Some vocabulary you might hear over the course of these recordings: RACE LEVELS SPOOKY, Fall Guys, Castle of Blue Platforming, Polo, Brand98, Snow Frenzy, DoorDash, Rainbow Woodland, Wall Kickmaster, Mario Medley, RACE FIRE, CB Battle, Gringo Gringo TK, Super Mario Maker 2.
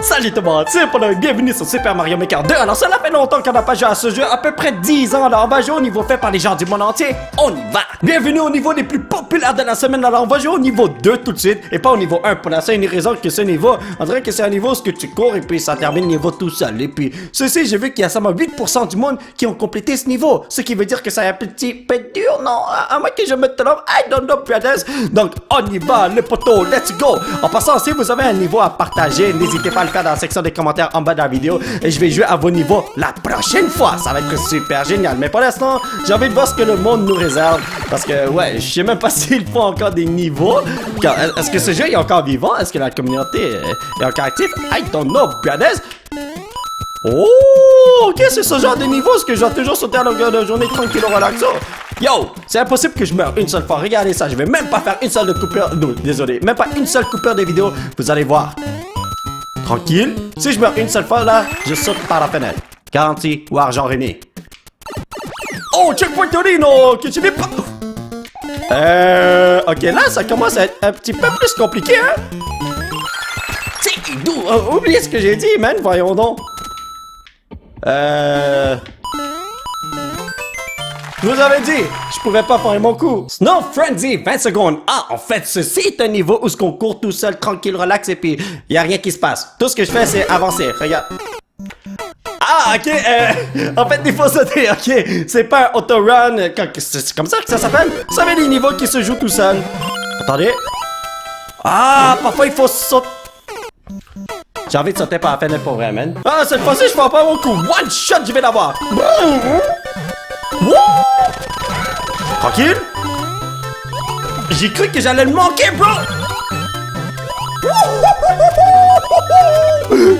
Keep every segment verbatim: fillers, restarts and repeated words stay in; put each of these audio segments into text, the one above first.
Salut tout le monde, c'est Polo et bienvenue sur Super Mario Maker deux. Alors cela fait longtemps qu'on n'a pas joué à ce jeu, à peu près dix ans. Alors on va jouer au niveau fait par les gens du monde entier. On y va. Bienvenue au niveau des plus populaires de la semaine. Alors on va jouer au niveau deux tout de suite et pas au niveau un. Pour la seule raison que ce niveau, on dirait que c'est un niveau ce que tu cours et puis ça termine niveau tout seul. Et puis ceci, j'ai vu qu'il y a seulement huit pour cent du monde qui ont complété ce niveau. Ce qui veut dire que ça est un petit peu dur, non? À moins que je me trompe, I don't know, plus à l'aise. Donc on y va, le poteau, let's go. En passant, si vous avez un niveau à partager, n'hésitez pas à le faire dans la section des commentaires en bas de la vidéo et je vais jouer à vos niveaux la prochaine fois. Ça va être super génial, mais pour l'instant j'ai envie de voir ce que le monde nous réserve parce que ouais, je sais même pas s'ils font encore des niveaux. Est-ce que ce jeu est encore vivant? Est-ce que la communauté est encore active? I don't know, punaise. Oh, ok, c'est ce genre de niveau, ce que je dois toujours sauter à longueur de journée tranquille au relaxo. Yo, c'est impossible que je meure une seule fois. Regardez ça, je vais même pas faire une seule de coupure. Non, désolé, même pas une seule coupure de vidéo. Vous allez voir. Tranquille. Si je meurs une seule fois, là, je saute par la fenêtre. Garantie ou argent remis. Oh, checkpoint Torino, que tu n'es pas... Euh... Ok, là, ça commence à être un petit peu plus compliqué, hein? C'est doux. Euh, oubliez ce que j'ai dit, man. Voyons donc. Euh... Je vous avais dit, je pouvais pas faire mon coup. Snow Frenzy, vingt secondes. Ah, en fait, ceci est un niveau où ce qu'on court tout seul, tranquille, relax, et puis y a rien qui se passe. Tout ce que je fais, c'est avancer. Regarde. Ah, ok. Euh, en fait, il faut sauter. Ok, c'est pas un auto-run. C'est comme ça que ça s'appelle. Vous savez, les niveaux qui se jouent tout seul. Attendez. Ah, parfois il faut sauter. J'ai envie de sauter par la fenêtre pour vrai, man. Ah, cette fois-ci, je prends pas mon coup. One shot, je vais l'avoir. Wouh! Tranquille? J'ai cru que j'allais le manquer, bro!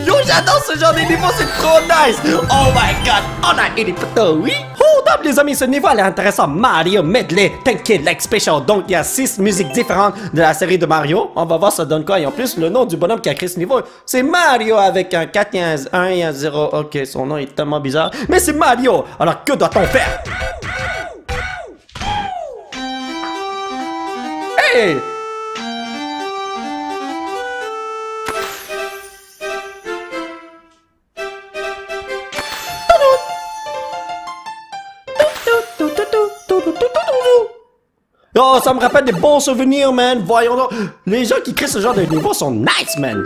Yo, j'adore ce genre de niveau, c'est trop nice! Oh my god, on a eu des poteaux, oui! Hold up, les amis, ce niveau a l'air intéressant. Mario Medley, Tanky Like Special. Donc, il y a six musiques différentes de la série de Mario. On va voir ça donne quoi. Et en plus, le nom du bonhomme qui a créé ce niveau, c'est Mario avec un quatre et un, un et un zéro. Ok, son nom est tellement bizarre. Mais c'est Mario! Alors, que doit-on faire? Hey! Oh, ça me rappelle des bons souvenirs, man. Voyons donc. Les gens qui créent ce genre de niveau sont nice, man.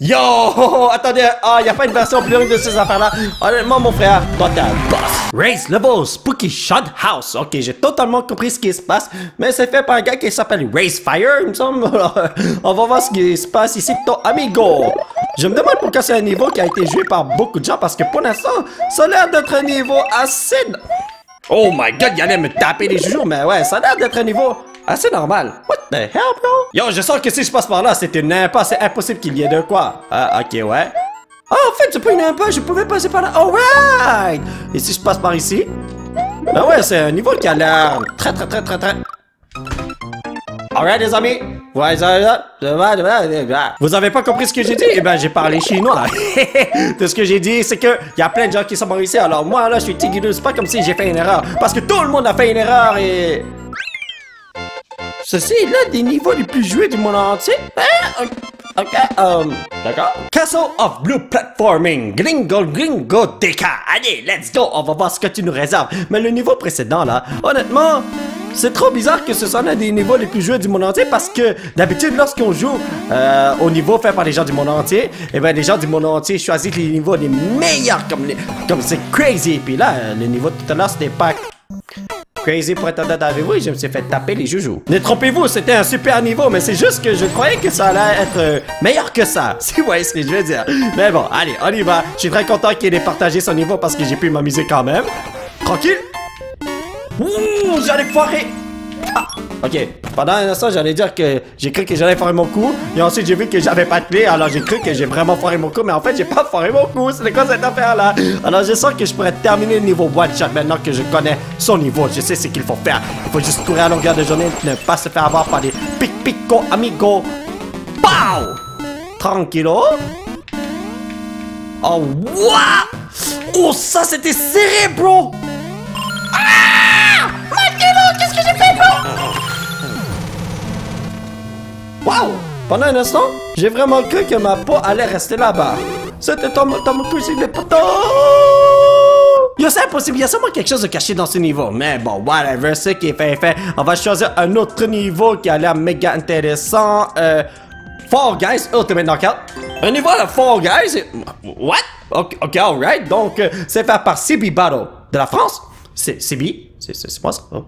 Yo, oh, attendez, ah, y a pas une version plus longue de ces affaires-là. Honnêtement, mon frère, toi t'es un boss. Race Levels Spooky Shot House. Ok, j'ai totalement compris ce qui se passe, mais c'est fait par un gars qui s'appelle Race Fire, il me semble. On va voir ce qui se passe ici, ton amigo. Je me demande pourquoi c'est un niveau qui a été joué par beaucoup de gens, parce que pour l'instant, ça a l'air d'être un niveau assez... Oh my god, il allait me taper les joujoux, mais ouais, ça a l'air d'être un niveau... Ah, c'est normal. What the hell, bro? Yo, je sens que si je passe par là, c'est une impasse. C'est impossible qu'il y ait de quoi. Ah, ok, ouais. Ah, oh, en fait, c'est pas une impasse. Je pouvais passer par là. Alright! Et si je passe par ici? Ben ouais, c'est un niveau qui a l'air très, très, très, très, très... Alright, les amis. Vous avez pas compris ce que j'ai dit? Eh ben, j'ai parlé chinois. Tout ce que j'ai dit, c'est que y a plein de gens qui sont morts ici. Alors moi, là, je suis tigidou. C'est pas comme si j'ai fait une erreur. Parce que tout le monde a fait une erreur et... Ceci est l'un des niveaux les plus joués du monde entier. Hein? Ok, um, d'accord. Castle of Blue Platforming. Gringo Gringo T K. Allez, let's go. On va voir ce que tu nous réserves. Mais le niveau précédent, là, honnêtement, c'est trop bizarre que ce soit l'un des niveaux les plus joués du monde entier parce que d'habitude, lorsqu'on joue euh, au niveau fait par les gens du monde entier, eh ben les gens du monde entier choisissent les niveaux les meilleurs, comme les, comme c'est crazy. Et puis là, le niveau de tout à l'heure, c'était pas... Crazy pour être honnête avec vous et je me suis fait taper les joujoux. Ne trompez-vous, c'était un super niveau, mais c'est juste que je croyais que ça allait être meilleur que ça, si vous voyez ce que je veux dire. Mais bon, allez, on y va. Je suis très content qu'il ait partagé son niveau parce que j'ai pu m'amuser quand même. Tranquille. Ouh, j'allais foirer. Ah, ok. Pendant un instant, j'allais dire que j'ai cru que j'allais foirer mon coup, et ensuite j'ai vu que j'avais pas de clé, alors j'ai cru que j'ai vraiment foiré mon coup, mais en fait j'ai pas foiré mon coup, c'est quoi cette affaire-là? Alors je sens que je pourrais terminer le niveau one shot maintenant que je connais son niveau, je sais ce qu'il faut faire, il faut juste courir à longueur de journée, ne pas se faire avoir par des pic-pico amigo. Pow! Tranquilo. Oh, waouh! Oh, ça c'était serré, bro. Ah, Mario, qu'est-ce que j'ai fait, bro? Waouh. Pendant un instant, j'ai vraiment cru que ma peau allait rester là-bas. C'était ton impossible, les potos. Yo, c'est impossible, il y a sûrement quelque chose de caché dans ce niveau. Mais bon, whatever, ce qui est fait, fait. On va choisir un autre niveau qui a l'air méga intéressant. Euh, Fall Guys, Ultimate Knockout. Un niveau à la Fall Guys. What? Ok, ok, alright. Donc, euh, c'est fait par C B Battle de la France. C'est C B? C'est moi ça? Oh.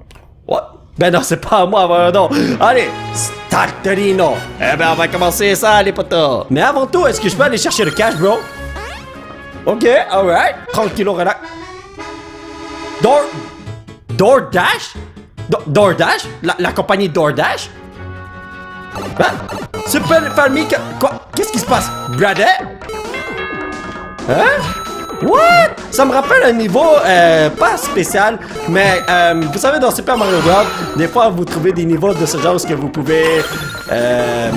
What? Ben non, c'est pas à moi, ben non. Allez, Starterino. Eh ben, on va commencer ça, les potos. Mais avant tout, est-ce que je peux aller chercher le cash, bro? Ok, alright. Tranquillo, relax. Door... DoorDash? Do DoorDash? La, la compagnie DoorDash? Hein? Super Family... Quoi? Qu'est-ce qui se passe? Brother? Hein? What? Ça me rappelle un niveau euh, pas spécial, mais euh, vous savez, dans Super Mario Bros, des fois vous trouvez des niveaux de ce genre où vous pouvez euh,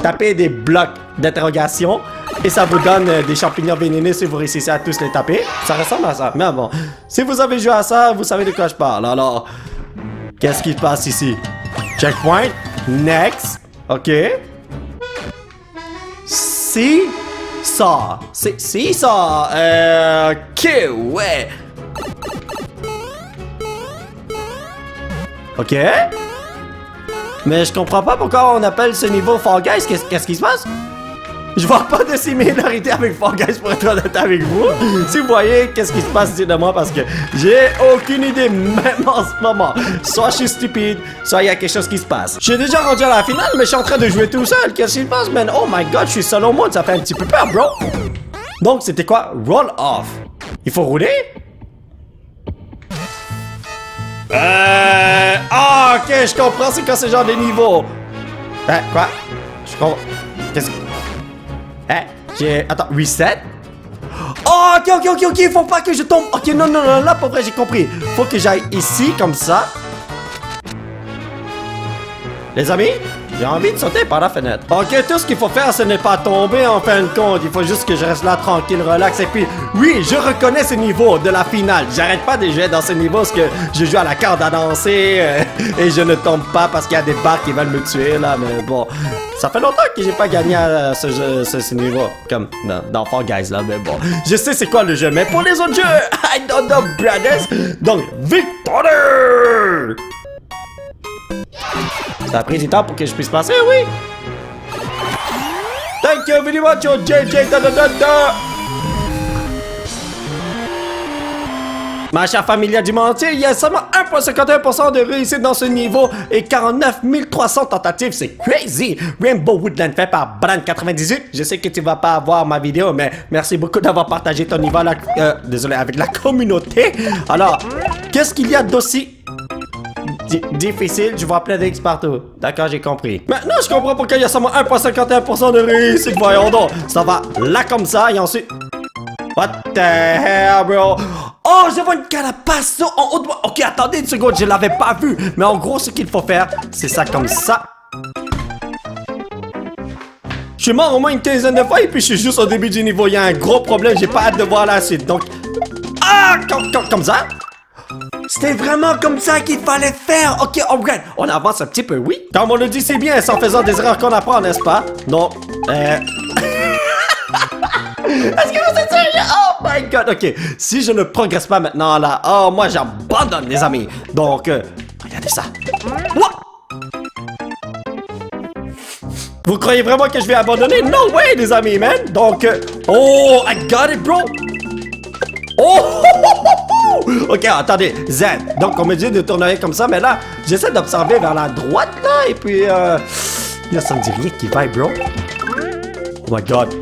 taper des blocs d'interrogation et ça vous donne euh, des champignons vénéneux si vous réussissez à tous les taper. Ça ressemble à ça, mais bon. Si vous avez joué à ça, vous savez de quoi je parle. Alors, qu'est-ce qui se passe ici? Checkpoint. Next. Ok. Si... ça, c'est si ça, euh, ok, ouais. Ok. Mais je comprends pas pourquoi on appelle ce niveau Fall Guys. Qu'est-ce qui se passe? Je vois pas de similarité avec Fall Guys pour être honnête avec vous. Si vous voyez qu'est-ce qui se passe, dites-moi parce que j'ai aucune idée même en ce moment. Soit je suis stupide, soit il y a quelque chose qui se passe. Je suis déjà rendu à la finale, mais je suis en train de jouer tout seul. Qu'est-ce qui se passe, man? Oh my god, je suis seul au monde, ça fait un petit peu peur, bro. Donc c'était quoi? Roll off. Il faut rouler? Euh... Ah, oh, ok, je comprends, c'est quand ce genre de niveau. Hein, quoi? Je comprends. Qu'est-ce que... Hein? J'ai... Attends, reset? Oh, ok, ok, ok, ok, faut pas que je tombe. Ok, non, non, non, là, pour vrai, j'ai compris. Faut que j'aille ici, comme ça. Les amis, j'ai envie de sauter par la fenêtre. Ok, tout ce qu'il faut faire, ce n'est pas tomber en fin de compte. Il faut juste que je reste là, tranquille, relax. Et puis, oui, je reconnais ce niveau de la finale. J'arrête pas de jouer dans ce niveau parce que je joue à la corde à danser. Euh, et je ne tombe pas parce qu'il y a des barres qui veulent me tuer, là. Mais bon... Ça fait longtemps que j'ai pas gagné à ce jeu, ce, ce niveau, comme dans, dans Fall Guys là, mais bon. Je sais c'est quoi le jeu, mais pour les autres jeux, I don't know, brothers. Donc, victoire! Ça a pris du temps pour que je puisse passer, oui. Thank you very much, yo, J J, da, da, da, da. Ma chère familia du monde entier, il y a seulement un virgule cinquante et un pour cent de réussite dans ce niveau et quarante-neuf mille trois cents tentatives, c'est crazy! Rainbow Woodland fait par Brand quatre-vingt-dix-huit. Je sais que tu vas pas avoir ma vidéo, mais merci beaucoup d'avoir partagé ton niveau là, euh, désolé, avec la communauté. Alors, qu'est-ce qu'il y a d'aussi difficile? Je vois plein d'X partout. D'accord, j'ai compris. Maintenant, je comprends pourquoi il y a seulement un virgule cinquante et un pour cent de réussite, voyons donc. Ça va là comme ça et ensuite... What the hell, bro? Oh, je vois une carapace en haut de moi. Ok, attendez une seconde, je l'avais pas vu. Mais en gros, ce qu'il faut faire, c'est ça comme ça. Je suis mort au moins une quinzaine de fois et puis je suis juste au début du niveau. Il y a un gros problème, j'ai pas hâte de voir la suite. Donc, ah, comme, comme, comme ça. C'était vraiment comme ça qu'il fallait faire. Ok, on regarde. On avance un petit peu, oui. Comme on le dit, c'est bien, c'est en faisant des erreurs qu'on apprend, n'est-ce pas? Non, euh... Est-ce que vous êtes sérieux? Oh my god, ok. Si je ne progresse pas maintenant là, oh moi j'abandonne les amis. Donc, euh, regardez ça. What? Vous croyez vraiment que je vais abandonner? No way les amis, man. Donc, euh, oh, I got it bro. Oh, ok, attendez, Z. Donc on me dit de tourner comme ça, mais là, j'essaie d'observer vers la droite là, et puis, euh, là ça me dit rien qui va, bro. Oh my god.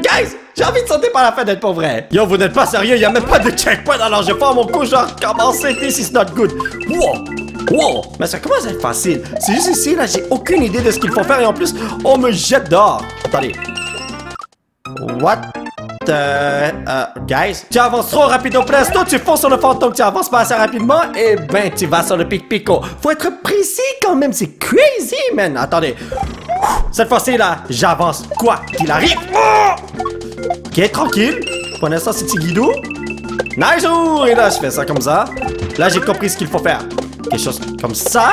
Guys, j'ai envie de sauter par la fenêtre pour vrai. Yo, vous n'êtes pas sérieux, y'a même pas de checkpoint, alors je forme mon coup, genre, comment c'était si c'est not good. Wow, wow, mais ça commence à être facile. C'est juste ici, là, j'ai aucune idée de ce qu'il faut faire et en plus, on me jette dehors. Attendez. What the... Uh, guys, tu avances trop rapido presto, tu fonces sur le fantôme, tu avances pas assez rapidement, et ben, tu vas sur le pic-pico. Faut être précis quand même, c'est crazy, man. Attendez. Cette fois-ci là, j'avance quoi qu'il arrive. Oh! Ok, tranquille. Prenez ça, c'est petit guidou. Nice! Et là, je fais ça comme ça. Là, j'ai compris ce qu'il faut faire. Quelque chose comme ça.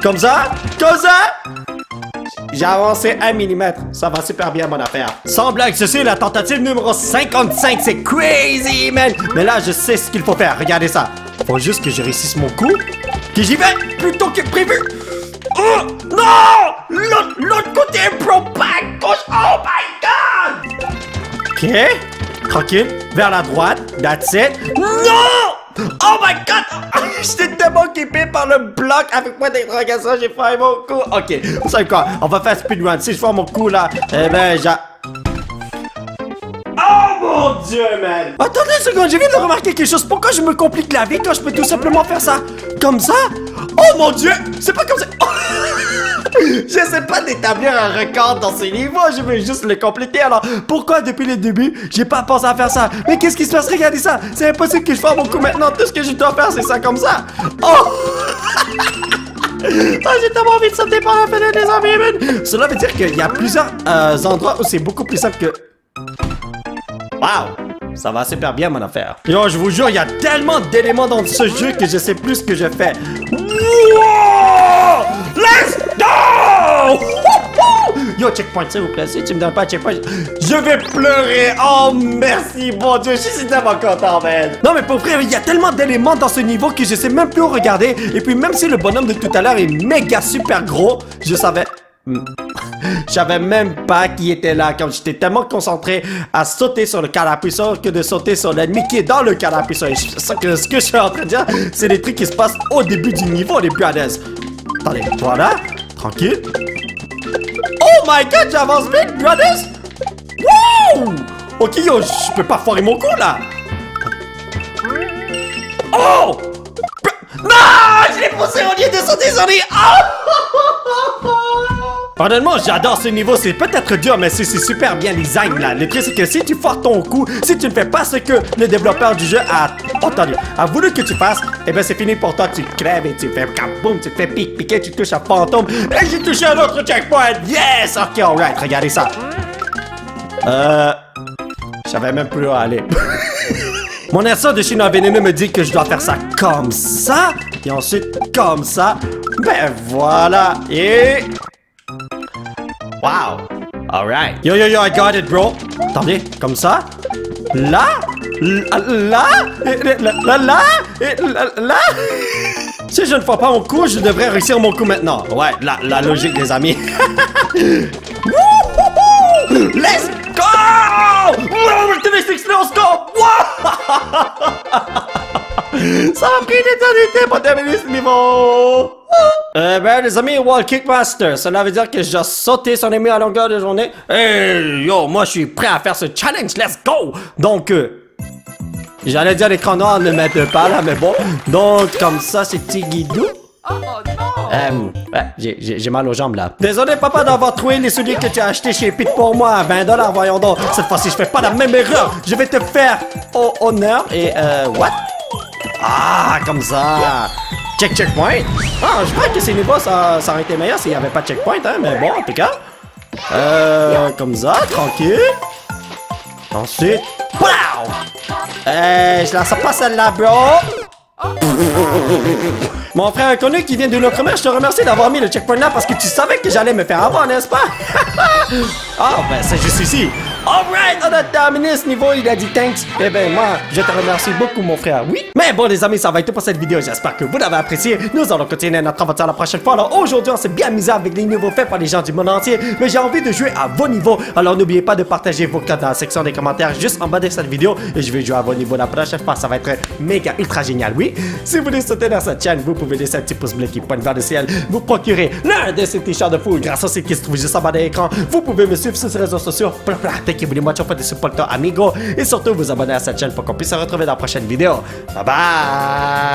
Comme ça. Comme ça. J'ai avancé un millimètre. Ça va super bien, mon affaire. Sans blague, ceci est la tentative numéro cinquante-cinq. C'est crazy, man. Mais là, je sais ce qu'il faut faire. Regardez ça. Faut juste que je réussisse mon coup. Que j'y vais plutôt que prévu. Oh! Non! L'autre côté est pro back gauche. Oh my god! Ok. Tranquille. Vers la droite. That's it. Non! Oh my god! J'étais tellement occupé par le bloc avec moi d'interrogation, j'ai fait mon coup. Ok, vous savez quoi? On va faire speedrun. Si je fais mon coup là, eh ben j'ai... Oh mon dieu, man! Attendez une seconde, j'ai vu de remarquer quelque chose. Pourquoi je me complique la vie quand je peux tout simplement faire ça? Comme ça? Oh mon dieu! C'est pas comme ça! Oh. J'essaie pas d'établir un record dans ces niveaux, je veux juste le compléter. Alors pourquoi depuis le début j'ai pas pensé à faire ça? Mais qu'est-ce qui se passe? Regardez ça, c'est impossible que je fasse mon coup maintenant. Tout ce que je dois faire c'est ça comme ça. Oh, oh j'ai tellement envie de sauter par la fenêtre des amis, man. Cela veut dire qu'il y a plusieurs euh, endroits où c'est beaucoup plus simple que... Waouh. Ça va super bien mon affaire. Yo, je vous jure, il y a tellement d'éléments dans ce jeu que je sais plus ce que je fais. Wow! Let's go! Yo, checkpoint, s'il vous plaît. Si tu me donnes pas un checkpoint, je vais pleurer. Oh, merci, bon Dieu. Je suis tellement content, man. Non, mais pour vrai, il y a tellement d'éléments dans ce niveau que je sais même plus où regarder. Et puis, même si le bonhomme de tout à l'heure est méga super gros, je savais... Je savais même pas qui était là. Comme j'étais tellement concentré à sauter sur le carapuçon que de sauter sur l'ennemi qui est dans le carapuçon. Et je sens que ce que je suis en train de dire, c'est des trucs qui se passent au début du niveau, les plus à l'aise. Attendez, voilà, tranquille. Oh my god, j'avance vite, brothers. Wow. Ok, yo, je peux pas foirer mon coup là. Oh. Non, je l'ai poussé au lieu de sauter sur les... Oh. Honnêtement, j'adore ce niveau, c'est peut-être dur, mais c'est super bien design là. Le truc c'est que si tu foires ton coup, si tu ne fais pas ce que le développeur du jeu a entendu, a voulu que tu fasses, et eh ben c'est fini pour toi, tu crèves et tu fais kaboum, tu fais pique-piquer, tu touches un fantôme, et j'ai touché un autre checkpoint, yes! Ok, alright, regardez ça. Euh... Je savais même plus où aller. Mon instinct de chinois vénéneux me dit que je dois faire ça comme ça, et ensuite comme ça, ben voilà, et... Wow! Alright! Yo yo yo, I got it, bro! Attendez, comme ça? Là? Là? Là? Là? Là? Là? Si je ne fais pas mon coup, je devrais réussir mon coup maintenant. Ouais, la, la logique des amis. Let's go! Let's go! Ça m'a pris une éternité pour terminer ce niveau! Euh, ben les amis, Wall Kickmaster, cela veut dire que j'ai sauté son ennemi à longueur de journée. Hey, yo, moi je suis prêt à faire ce challenge, let's go! Donc, euh, j'allais dire l'écran noir ne m'aide pas là, mais bon. Donc, comme ça, c'est petit guidou. Oh non! Euh, ouais, j'ai mal aux jambes là. Désolé papa d'avoir trouvé les souliers que tu as achetés chez Pete pour moi à vingt dollars, voyons donc. Cette fois-ci, je fais pas la même erreur. Je vais te faire au honneur et euh, what? Ah, comme ça! Check checkpoint! Ah, je crois que ces niveaux ça, ça aurait été meilleur s'il n'y avait pas de checkpoint, hein, mais bon, en tout cas. Euh, comme ça, tranquille. Ensuite, pow! Eh, je la sens pas celle-là, bro! Mon frère inconnu qui vient de l'Outre-mer, je te remercie d'avoir mis le checkpoint là parce que tu savais que j'allais me faire avoir, n'est-ce pas? Ah, ben c'est juste ici. Alright, on a terminé ce niveau, il a dit thanks. Eh ben moi, je te remercie beaucoup mon frère, oui. Mais bon les amis, ça va être tout pour cette vidéo, j'espère que vous l'avez apprécié. Nous allons continuer notre aventure la prochaine fois. Alors aujourd'hui, on s'est bien amusé avec les niveaux faits par les gens du monde entier. Mais j'ai envie de jouer à vos niveaux. Alors n'oubliez pas de partager vos codes dans la section des commentaires juste en bas de cette vidéo. Et je vais jouer à vos niveaux la prochaine fois, ça va être méga ultra génial, oui. Si vous voulez sauter dans cette chaîne, vous pouvez laisser un petit pouce bleu qui pointe vers le ciel. Vous procurez l'un de ces t-shirts de fou grâce à ce qui se trouve juste en bas de l'écran. Vous pouvez me suivre sur ces réseaux sociaux. Que vous voulez moi de support amigo et surtout vous abonner à cette chaîne pour qu'on puisse se retrouver dans la prochaine vidéo. Bye bye.